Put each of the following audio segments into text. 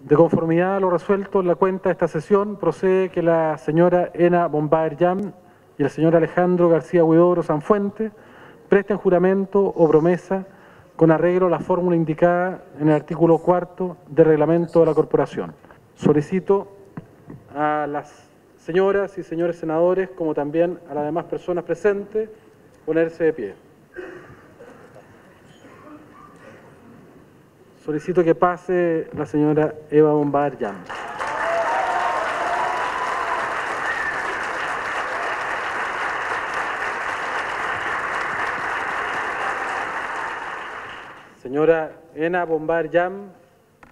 De conformidad a lo resuelto en la cuenta de esta sesión, procede que la señora Ena von Baer y el señor Alejandro García-Huidobro Sanfuentes presten juramento o promesa con arreglo a la fórmula indicada en el artículo 4 del reglamento de la corporación. Solicito a las señoras y señores senadores, como también a las demás personas presentes, ponerse de pie. Solicito que pase la señora Ena von Baer. Señora Ena von Baer,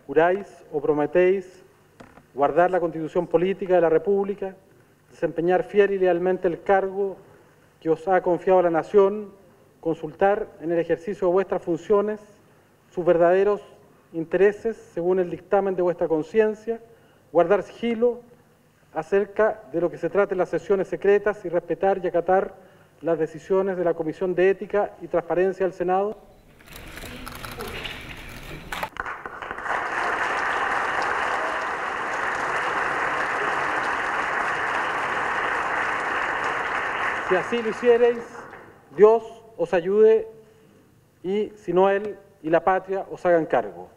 ¿juráis o prometéis guardar la Constitución Política de la República, desempeñar fiel y lealmente el cargo que os ha confiado la Nación, consultar en el ejercicio de vuestras funciones sus verdaderos intereses según el dictamen de vuestra conciencia, guardar sigilo acerca de lo que se trata en las sesiones secretas y respetar y acatar las decisiones de la Comisión de Ética y Transparencia del Senado? Si así lo hiciereis, Dios os ayude y, si no Él, y la patria os hagan cargo.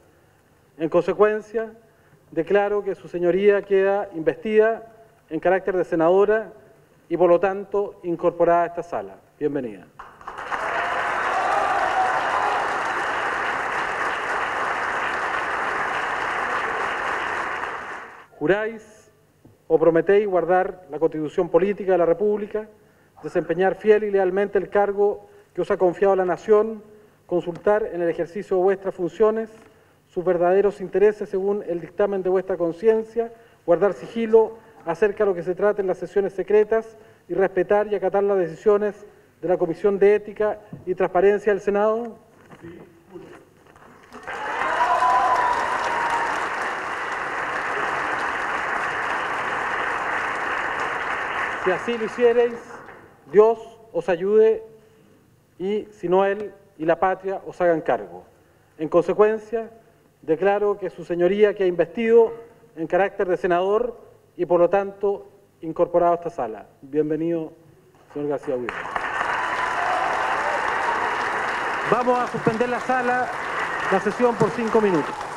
En consecuencia, declaro que su señoría queda investida en carácter de senadora y, por lo tanto, incorporada a esta sala. Bienvenida. ¿Juráis o prometéis guardar la Constitución Política de la República, desempeñar fiel y lealmente el cargo que os ha confiado la Nación, consultar en el ejercicio de vuestras funciones sus verdaderos intereses según el dictamen de vuestra conciencia, guardar sigilo acerca de lo que se trata en las sesiones secretas y respetar y acatar las decisiones de la Comisión de Ética y Transparencia del Senado? Sí. Si así lo hiciereis, Dios os ayude y, si no Él, y la patria os hagan cargo. En consecuencia, declaro que su señoría que ha investido en carácter de senador y, por lo tanto, incorporado a esta sala. Bienvenido, señor García-Huidobro. Vamos a suspender la sesión por 5 minutos.